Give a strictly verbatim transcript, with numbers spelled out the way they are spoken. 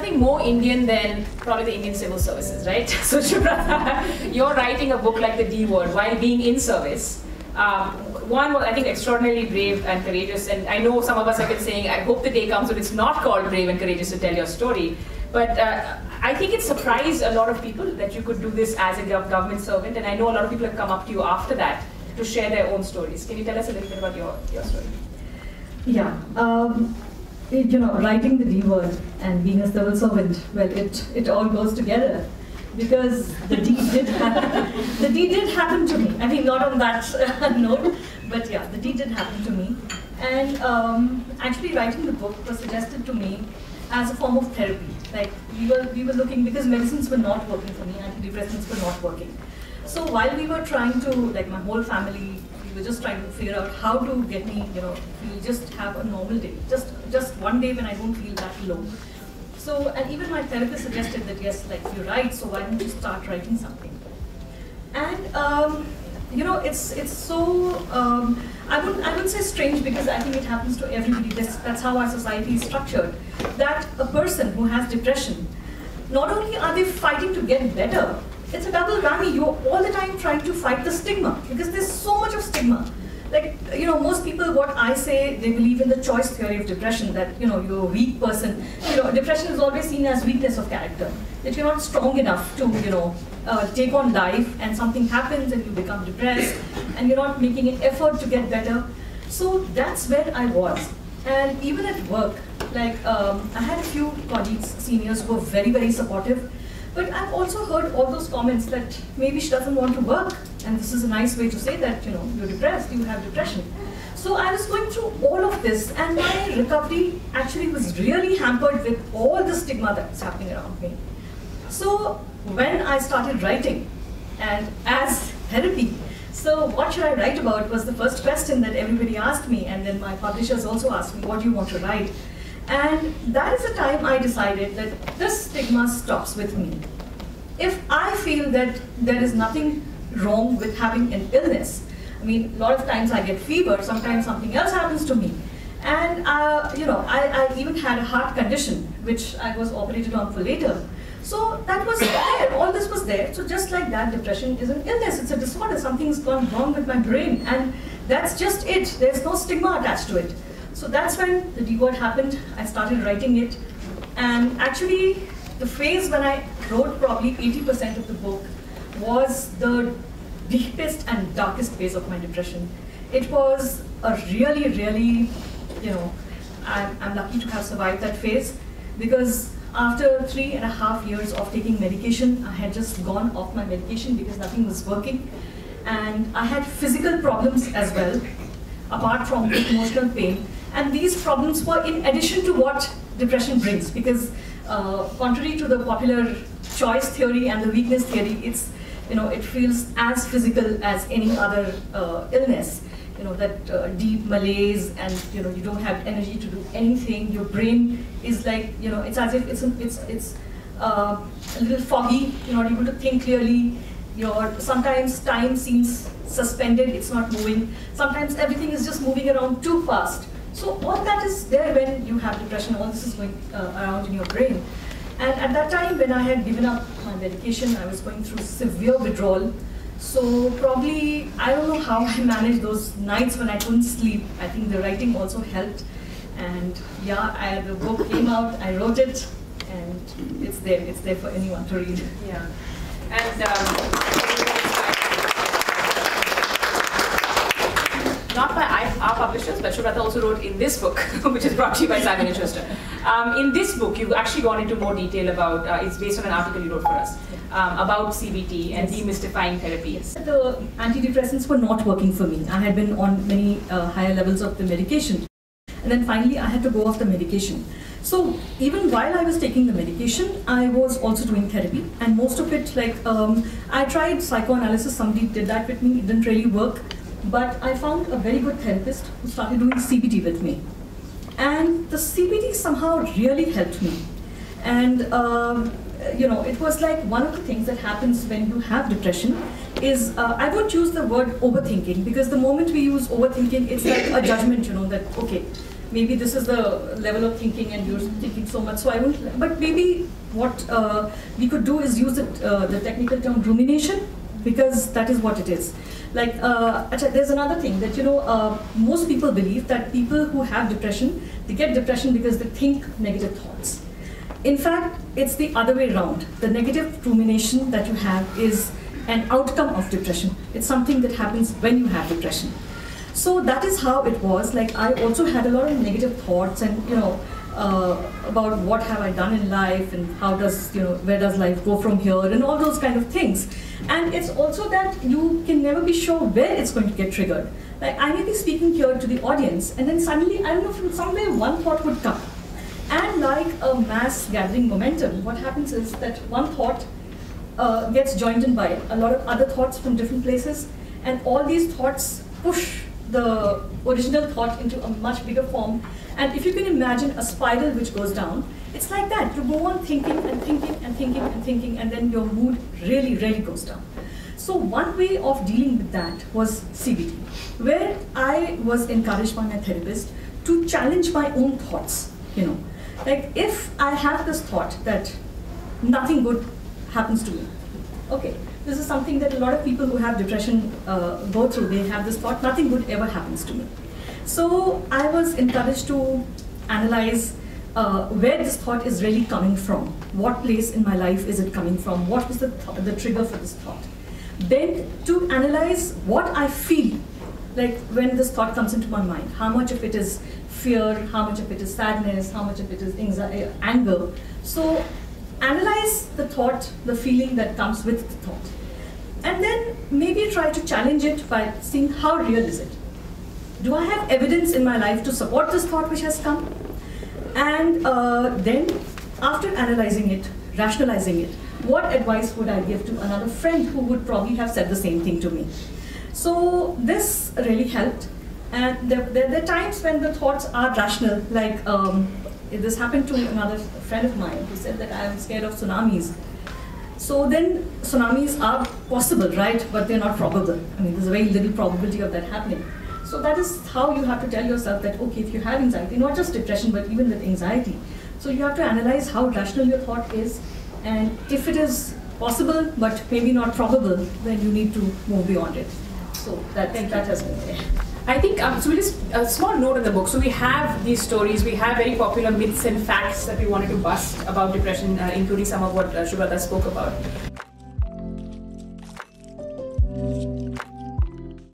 nothing more Indian than probably the Indian civil services, right? So Shubhrata, you're writing a book like The D Word while being in service. Um, one was, I think, extraordinarily brave and courageous, and I know some of us have been saying, I hope the day comes when it's not called brave and courageous to tell your story. But uh, I think it surprised a lot of people that you could do this as a government servant, and I know a lot of people have come up to you after that to share their own stories. Can you tell us a little bit about your, your story? Yeah. Um, you know, writing The D Word and being a civil servant, well, it, it all goes together. Because the D did happen. The D did happen to me. I mean, not on that uh, note, but yeah, the D did happen to me. And um, actually, writing the book was suggested to me as a form of therapy. Like we were, we were looking because medicines were not working for me, antidepressants were not working. So while we were trying to, like my whole family, we were just trying to figure out how to get me, you know, we just have a normal day, just just one day when I don't feel that low. So, and even my therapist suggested that, yes, like, you're right, so why don't you start writing something? And, um, you know, it's it's so, um, I wouldn't I wouldn't say strange, because I think it happens to everybody. That's, that's how our society is structured, that a person who has depression, not only are they fighting to get better, it's a double whammy. You're all the time trying to fight the stigma, because there's so much of stigma. Like, you know, most people, what I say, they believe in the choice theory of depression, that, you know, you're a weak person. You know, depression is always seen as weakness of character, that you're not strong enough to, you know, uh, take on life, and something happens and you become depressed, and you're not making an effort to get better. So that's where I was. And even at work, like, um, I had a few colleagues, seniors, who were very, very supportive. But I've also heard all those comments that maybe she doesn't want to work, and this is a nice way to say that, you know, you're depressed, you have depression. So I was going through all of this, and my recovery actually was really hampered with all the stigma that was happening around me. So when I started writing, and as therapy, so what should I write about was the first question that everybody asked me, and then my publishers also asked me, what do you want to write? And that is the time I decided that this stigma stops with me. If I feel that there is nothing wrong with having an illness, I mean, a lot of times I get fever, sometimes something else happens to me. And, uh, you know, I, I even had a heart condition, which I was operated on for later. So that was there, all this was there. So just like that, depression is an illness, it's a disorder, something's gone wrong with my brain. And that's just it, there's no stigma attached to it. So that's when The D Word happened. I started writing it. And actually, the phase when I wrote probably eighty percent of the book was the deepest and darkest phase of my depression. It was a really, really, you know, I'm, I'm lucky to have survived that phase, because after three and a half years of taking medication, I had just gone off my medication because nothing was working. And I had physical problems as well, apart from emotional pain. And these problems were in addition to what depression brings, because uh, contrary to the popular choice theory and the weakness theory, it's, you know, it feels as physical as any other uh, illness. You know, that uh, deep malaise, and, you know, you don't have energy to do anything. Your brain is like, you know, it's as if it's, it's, it's uh, a little foggy. You're not able to think clearly. Your, sometimes time seems suspended. It's not moving. Sometimes everything is just moving around too fast. So all that is there when you have depression, all this is going uh, around in your brain. And at that time, when I had given up my medication, I was going through severe withdrawal. So probably, I don't know how I managed those nights when I couldn't sleep. I think the writing also helped. And yeah, I, the book came out, I wrote it, and it's there. It's there for anyone to read. Yeah. And um, not by our publishers, but Shubhrata also wrote in this book, which is brought to you by Simon and Schuster. Um, in this book, you've actually gone into more detail about, uh, it's based on an article you wrote for us, um, about C B T and yes. demystifying therapy. Yes. The antidepressants were not working for me. I had been on many uh, higher levels of the medication. And then finally, I had to go off the medication. So even while I was taking the medication, I was also doing therapy. And most of it, like, um, I tried psychoanalysis. Somebody did that with me. It didn't really work. But I found a very good therapist who started doing C B T with me. And the C B T somehow really helped me. And, um, you know, it was like one of the things that happens when you have depression is, uh, I won't use the word overthinking, because the moment we use overthinking, it's like a judgment, you know, that, okay, maybe this is the level of thinking and you're thinking so much, so I won't, but maybe what uh, we could do is use it, uh, the technical term rumination, because that is what it is. Like, uh, there's another thing that, you know, uh, most people believe that people who have depression, they get depression because they think negative thoughts. In fact, it's the other way around. The negative rumination that you have is an outcome of depression. It's something that happens when you have depression. So that is how it was. Like, I also had a lot of negative thoughts and, you know, uh, about what have I done in life and how does, you know, where does life go from here and all those kind of things. And it's also that you can never be sure where it's going to get triggered. Like, I may be speaking here to the audience and then suddenly, I don't know, from somewhere one thought would come. And like a mass gathering momentum, what happens is that one thought uh, gets joined in by a lot of other thoughts from different places, and all these thoughts push the original thought into a much bigger form. And if you can imagine a spiral which goes down, it's like that. You go on thinking and thinking and thinking and thinking, and then your mood really, really goes down. So one way of dealing with that was C B T, where I was encouraged by my therapist to challenge my own thoughts, you know. Like, if I have this thought that nothing good happens to me, okay, this is something that a lot of people who have depression uh, go through. They have this thought, nothing good ever happens to me. So I was encouraged to analyze uh, where this thought is really coming from. What place in my life is it coming from? What was the, th the trigger for this thought? Then to analyze what I feel, like when this thought comes into my mind, how much of it is fear, how much of it is sadness, how much of it is anxiety, anger. So analyze the thought, the feeling that comes with the thought. And then maybe try to challenge it by seeing how real is it. Do I have evidence in my life to support this thought which has come? And uh, then after analyzing it, rationalizing it, what advice would I give to another friend who would probably have said the same thing to me? So this really helped. And there, there, there are times when the thoughts are rational, like um, this happened to another friend of mine who said that I am scared of tsunamis. So then tsunamis are possible, right? But they're not probable. I mean, there's very little probability of that happening. So that is how you have to tell yourself that, okay, if you have anxiety, not just depression, but even with anxiety. So you have to analyze how rational your thought is. And if it is possible, but maybe not probable, then you need to move beyond it. So that, that has been there. I think um, so we just a small note in the book. So we have these stories, we have very popular myths and facts that we wanted to bust about depression, uh, including some of what uh, Shubhrata spoke about.